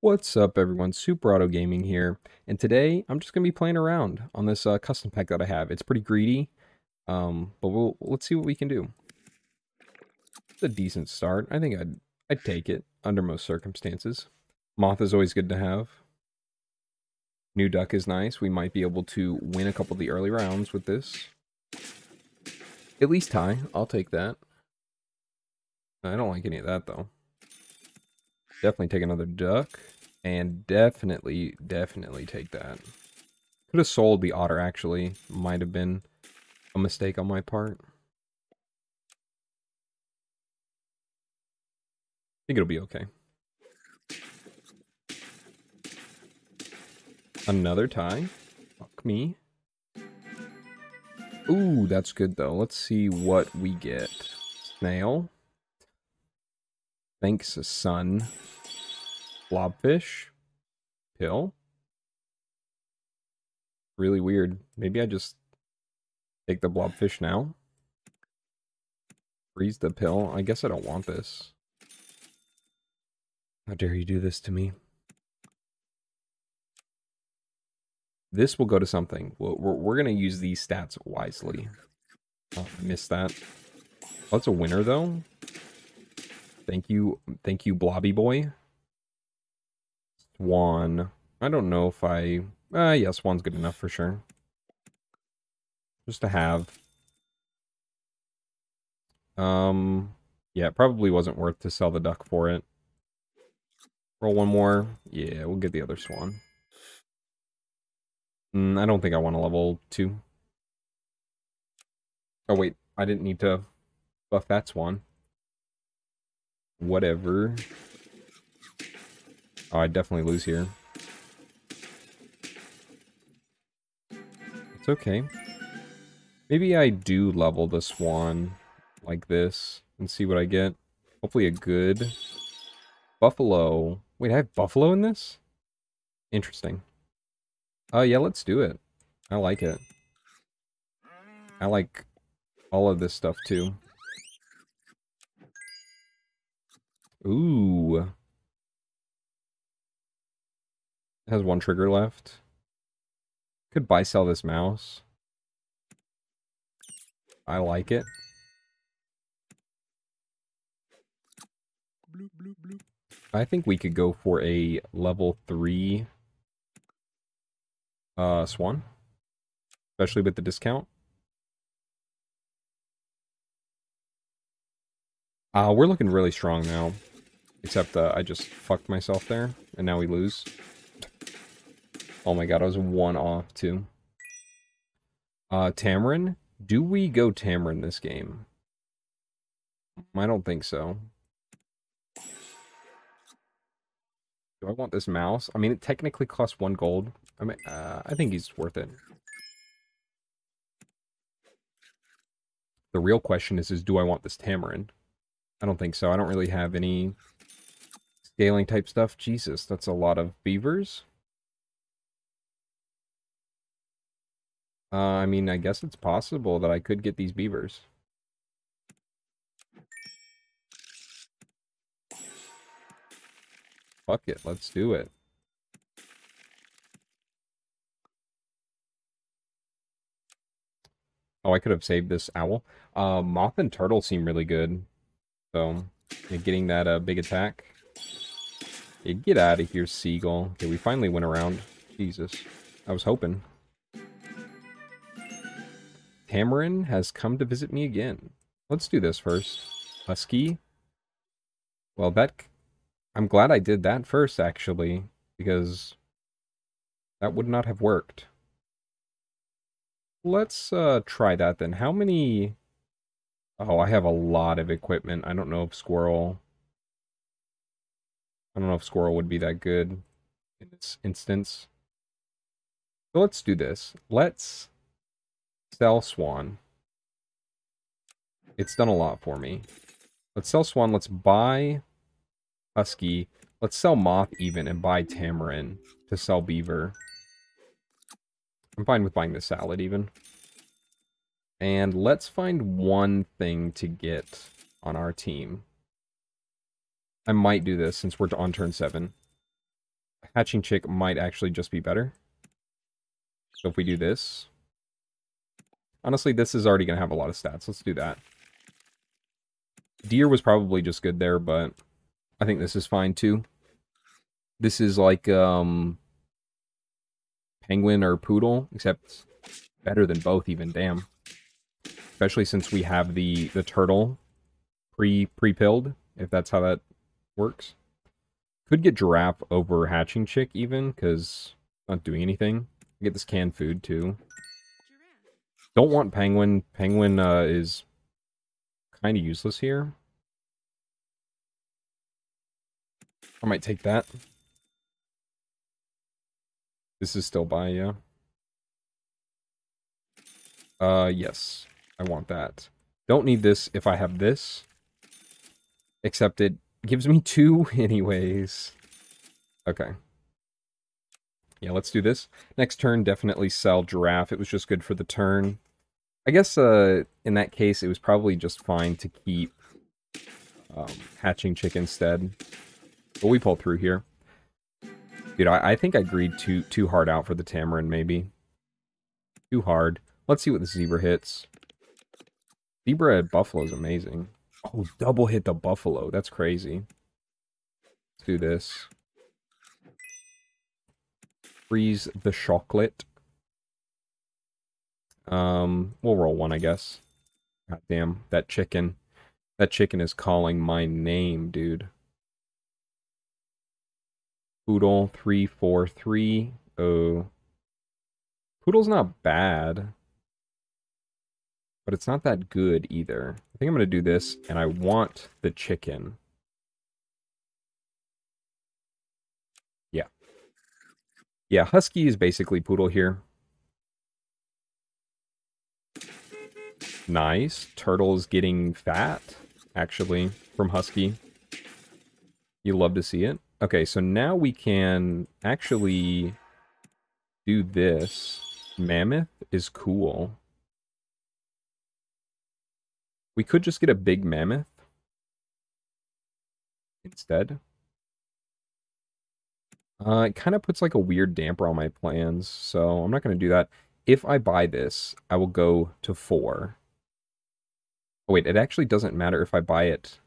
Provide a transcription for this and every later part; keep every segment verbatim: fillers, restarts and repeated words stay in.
What's up everyone, SuperAutoGaming here, and today I'm just going to be playing around on this uh, custom pack that I have. It's pretty greedy, um, but we'll, let's see what we can do. It's a decent start. I think I'd, I'd take it under most circumstances. Moth is always good to have. New Duck is nice. We might be able to win a couple of the early rounds with this. At least tie. I'll take that. I don't like any of that though. Definitely take another duck, and definitely, definitely take that. Could have sold the otter, actually. Might have been a mistake on my part. I think it'll be okay. Another tie. Fuck me. Ooh, that's good, though. Let's see what we get. Snail. Thanks, son. Blobfish. Pill. Really weird. Maybe I just take the blobfish now. Freeze the pill. I guess I don't want this. How dare you do this to me? This will go to something. We're, we're, we're going to use these stats wisely. Oh, I missed that. Oh, that's a winner, though. Thank you, thank you, Blobby Boy. Swan. I don't know if I... Uh, yeah, Swan's good enough for sure. Just to have. Um, yeah, it probably wasn't worth to sell the duck for it. Roll one more. Yeah, we'll get the other swan. Mm, I don't think I want a level two. Oh, wait. I didn't need to buff that swan. Whatever. Oh, I definitely lose here. It's okay. Maybe I do level the swan like this and see what I get. Hopefully a good buffalo. Wait, I have buffalo in this? Interesting. Oh, uh, yeah, let's do it. I like it. I like all of this stuff, too. Ooh. It has one trigger left. Could buy sell this mouse. I like it. Bloop, bloop, bloop. I think we could go for a level three uh, swan. Especially with the discount. Uh, we're looking really strong now. Except uh, I just fucked myself there, and now we lose. Oh my god, I was one off, too. Uh, Tamarin? Do we go Tamarin this game? I don't think so. Do I want this mouse? I mean, it technically costs one gold. I mean, uh, I think he's worth it. The real question is, is do I want this Tamarin? I don't think so. I don't really have any... scaling type stuff. Jesus, that's a lot of beavers. Uh, I mean, I guess it's possible that I could get these beavers. Fuck it, let's do it. Oh, I could have saved this owl. Uh, moth and turtle seem really good. So, you're getting that uh, big attack. Yeah, get out of here, Seagull. Okay, we finally went around. Jesus. I was hoping. Tamarin has come to visit me again. Let's do this first. Husky. Well, that... I'm glad I did that first, actually. Because... that would not have worked. Let's uh, try that, then. How many... Oh, I have a lot of equipment. I don't know if squirrel... I don't know if Squirrel would be that good in this instance. So let's do this. Let's sell Swan. It's done a lot for me. Let's sell Swan. Let's buy Husky. Let's sell Moth even and buy Tamarin to sell Beaver. I'm fine with buying the salad even. And let's find one thing to get on our team. I might do this since we're on turn seven. Hatching Chick might actually just be better. So if we do this... Honestly, this is already going to have a lot of stats. Let's do that. Deer was probably just good there, but I think this is fine too. This is like um, Penguin or Poodle, except better than both even, damn. Especially since we have the, the turtle pre, pre-pilled, if that's how that works. Could get Giraffe over Hatching Chick even, because not doing anything. Get this canned food too. Don't want Penguin. Penguin uh, is kind of useless here. I might take that. This is still by, yeah. Uh, yes. I want that. Don't need this if I have this. Except it gives me two anyways. Okay. Yeah, let's do this. Next turn, definitely sell Giraffe. It was just good for the turn. I guess uh, in that case, it was probably just fine to keep um, Hatching Chick instead. But we pull through here. Dude, I, I think I greed too, too hard out for the Tamarin, maybe. Too hard. Let's see what the Zebra hits. Zebra at Buffalo is amazing. Oh, double hit the Buffalo. That's crazy. Let's do this. Freeze the chocolate. Um, we'll roll one, I guess. God damn, that chicken. That chicken is calling my name, dude. Poodle, three, four, three. Oh. Poodle's not bad. But it's not that good either. I think I'm going to do this, and I want the chicken. Yeah. Yeah, Husky is basically Poodle here. Nice. Turtle's getting fat, actually, from Husky. You love to see it. Okay, so now we can actually do this. Mammoth is cool. We could just get a big mammoth instead. Uh, it kind of puts like a weird damper on my plans, so I'm not going to do that. If I buy this, I will go to four. Oh, wait, it actually doesn't matter if I buy it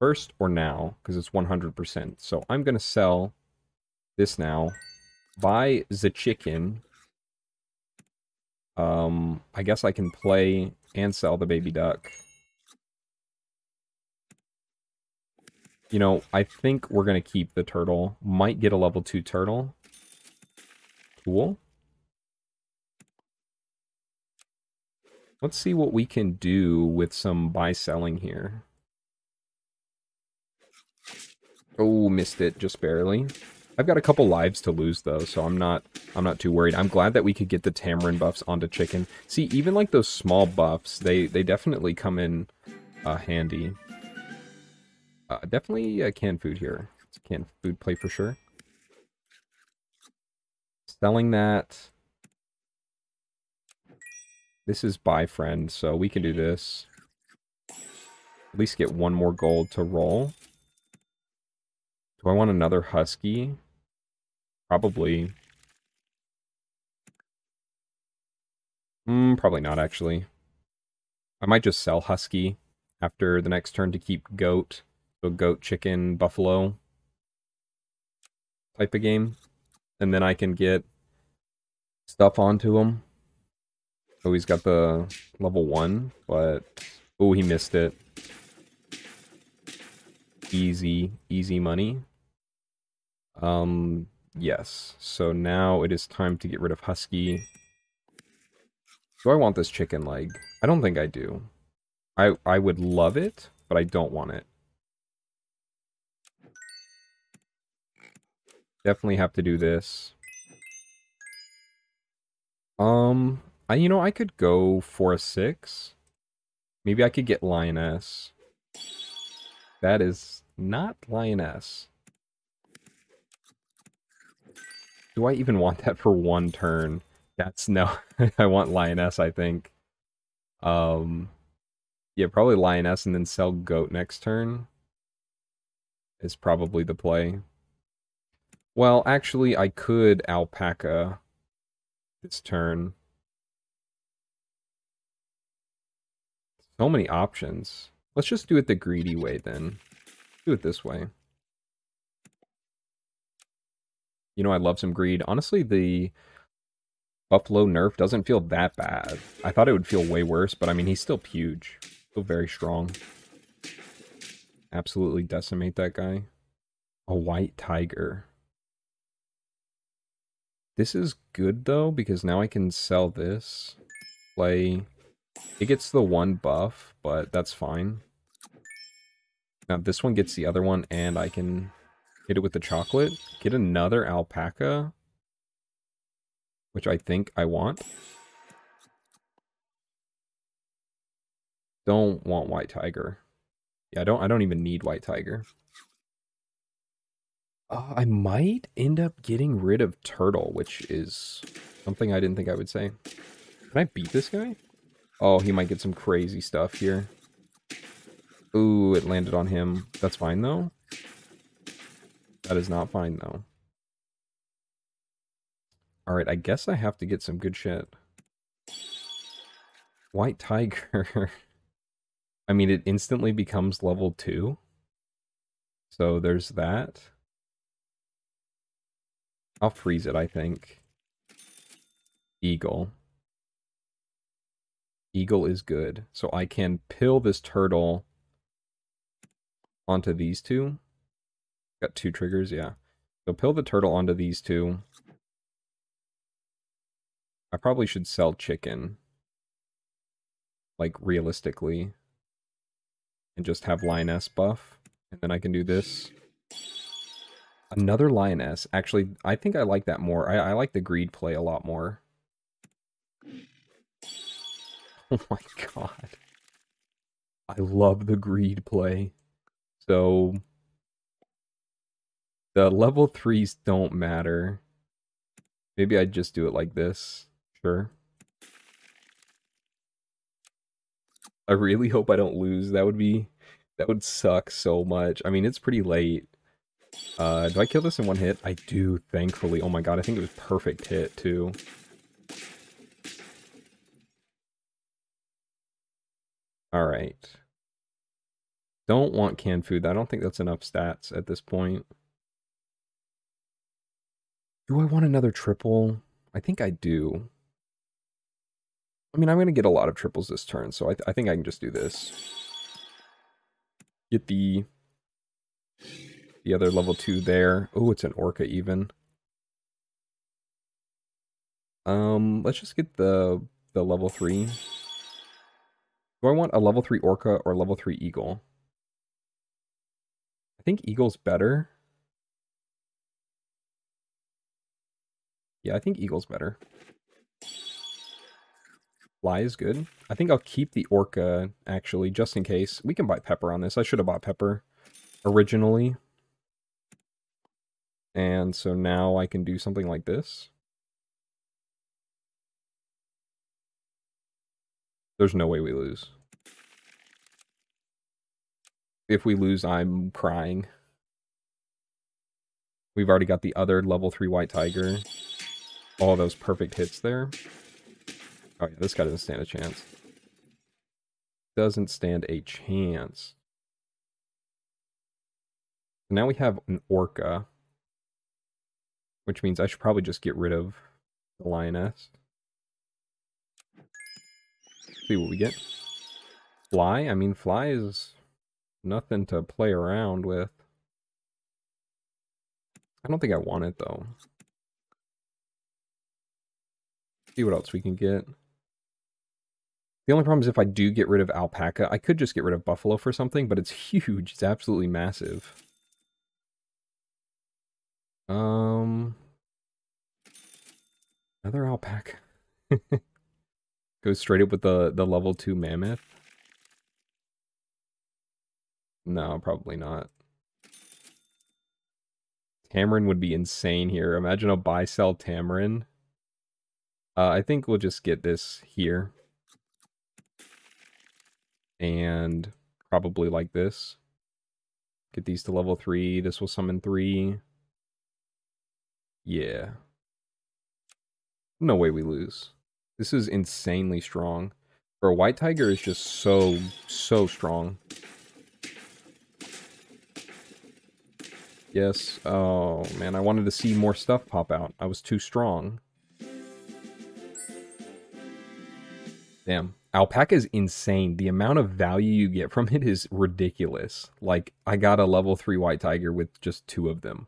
first or now, because it's one hundred percent. So I'm going to sell this now. Buy the chicken. Um, I guess I can play and sell the baby duck. You know, I think we're going to keep the turtle. Might get a level two turtle. Cool. Let's see what we can do with some buy-selling here. Oh, missed it just barely. I've got a couple lives to lose though, so I'm not I'm not too worried. I'm glad that we could get the Tamarin buffs onto chicken. See, even like those small buffs, they they definitely come in uh, handy. Uh, definitely uh, canned food here. It's a canned food play for sure. Selling that. This is buy friend, so we can do this. At least get one more gold to roll. Do I want another husky? Probably. Mm, probably not, actually. I might just sell husky after the next turn to keep goat. So goat, chicken, buffalo type of game. And then I can get stuff onto him. Oh, he's got the level one, but... Oh, he missed it. Easy, easy money. Um, yes. So now it is time to get rid of Husky. Do I want this chicken leg? I don't think I do. I, I would love it, but I don't want it. Definitely have to do this. Um... I, you know, I could go for a six. Maybe I could get Lioness. That is not Lioness. Do I even want that for one turn? That's no. I want Lioness, I think. Um, yeah, probably Lioness and then sell Goat next turn. is probably the play. Well, actually, I could alpaca this turn. So many options. Let's just do it the greedy way, then. Do it this way. You know, I love some greed. Honestly, the Buffalo nerf doesn't feel that bad. I thought it would feel way worse, but I mean, he's still huge. Still very strong. Absolutely decimate that guy. A white tiger. This is good, though, because now I can sell this. Play. It gets the one buff, but that's fine. Now this one gets the other one, and I can hit it with the chocolate. Get another alpaca, which I think I want. Don't want white tiger. Yeah, I don't I don't even need white tiger. Uh, I might end up getting rid of turtle, which is something I didn't think I would say. Can I beat this guy? Oh, he might get some crazy stuff here. Ooh, it landed on him. That's fine, though. That is not fine, though. Alright, I guess I have to get some good shit. White tiger. I mean, it instantly becomes level two. So there's that. I'll freeze it, I think. Eagle. Eagle is good. So I can pill this turtle onto these two. Got two triggers, yeah. So pill the turtle onto these two. I probably should sell chicken. Like, realistically. And just have lioness buff. And then I can do this. Another lioness. Actually, I think I like that more. I, I like the greed play a lot more. Oh my god. I love the greed play. So the level threes don't matter. Maybe I'd just do it like this. Sure. I really hope I don't lose. That would be that would suck so much. I mean, it's pretty late. Uh, do I kill this in one hit? I do, thankfully. Oh my god, I think it was perfect hit too. Alright. Don't want canned food. I don't think that's enough stats at this point. Do I want another triple? I think I do. I mean, I'm going to get a lot of triples this turn, so I, th I think I can just do this. Get the, the other level two there. Oh, it's an orca even. Um, let's just get the, the level three. Do I want a level three orca or level three eagle? I think eagle's better. Yeah, I think eagle's better. Fly is good. I think I'll keep the orca, actually, just in case. We can buy pepper on this. I should have bought pepper originally. And so now I can do something like this. There's no way we lose. If we lose, I'm crying. We've already got the other level three white tiger. All those perfect hits there. Oh yeah, this guy doesn't stand a chance. Doesn't stand a chance. Now we have an orca. Which means I should probably just get rid of the lioness. See what we get. Fly? I mean, fly is nothing to play around with. I don't think I want it, though. See what else we can get. The only problem is if I do get rid of alpaca, I could just get rid of buffalo for something, but it's huge. It's absolutely massive. Um, another alpaca. Goes straight up with the, the level two mammoth. No, probably not. Tamarin would be insane here. Imagine a buy-sell Tamarin. Uh, I think we'll just get this here. And probably like this. Get these to level three. This will summon three. Yeah. No way we lose. This is insanely strong. Bro, White Tiger is just so, so strong. Yes. Oh, man. I wanted to see more stuff pop out. I was too strong. Damn. Alpaca is insane. The amount of value you get from it is ridiculous. Like, I got a level three White Tiger with just two of them.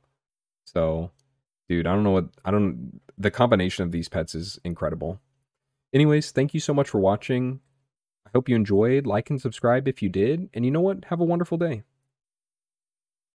So, dude, I don't know what... I don't... The combination of these pets is incredible. Anyways, thank you so much for watching. I hope you enjoyed. Like and subscribe if you did. And you know what? Have a wonderful day.